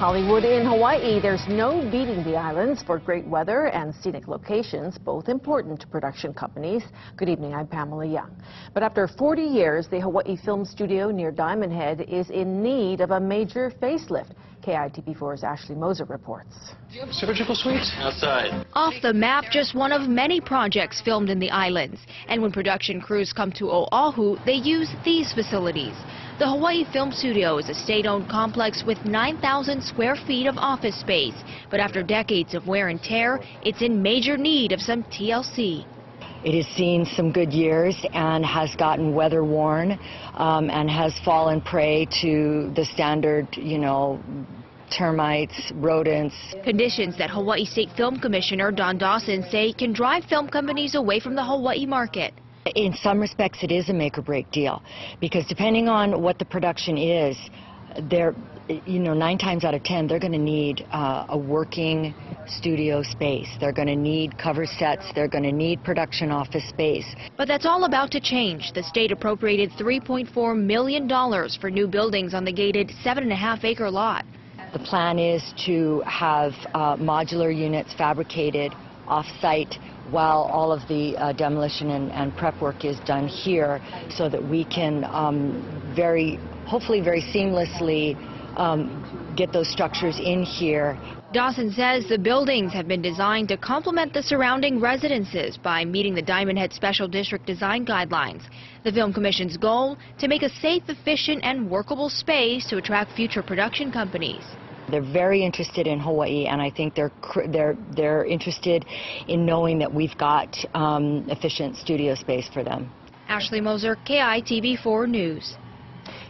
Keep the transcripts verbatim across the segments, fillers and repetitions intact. Hollywood in Hawaii, there's no beating the islands for great weather and scenic locations, both important to production companies. Good evening, I'm Pamela Young. But after forty years, the Hawaii Film Studio near Diamond Head is in need of a major facelift. K I T V four's Ashley Moser reports. Do you have surgical suites? Outside. Off the map, just one of many projects filmed in the islands. And when production crews come to Oahu, they use these facilities. The Hawaii Film Studio is a state-owned complex with nine thousand square feet of office space. But after decades of wear and tear, it's in major need of some T L C. It has seen some good years and has gotten weather-worn um, and has fallen prey to the standard, you know, termites, rodents. Conditions that Hawaii State Film Commissioner Don Dawson say can drive film companies away from the Hawaii market. In some respects, it is a make-or-break deal, because depending on what the production is, they're, you know, nine times out of ten, they're going to need uh, a working studio space. They're going to need cover sets. They're going to need production office space. But that's all about to change. The state appropriated three point four million dollars for new buildings on the gated seven and a half acre lot. The plan is to have uh, modular units fabricated off-site while all of the uh, demolition and, and prep work is done here, so that we can um, very, hopefully very seamlessly um, get those structures in here. Dawson says the buildings have been designed to complement the surrounding residences by meeting the Diamond Head Special District Design Guidelines. The Film Commission's goal, to make a safe, efficient, and workable space to attract future production companies. They're very interested in Hawaii, and I think they're they're they're interested in knowing that we've got um, efficient studio space for them. Ashley Moser, K I T V four News.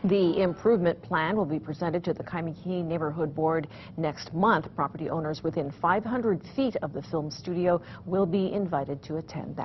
The improvement plan will be presented to the Kaimuki Neighborhood Board next month. Property owners within five hundred feet of the film studio will be invited to attend that.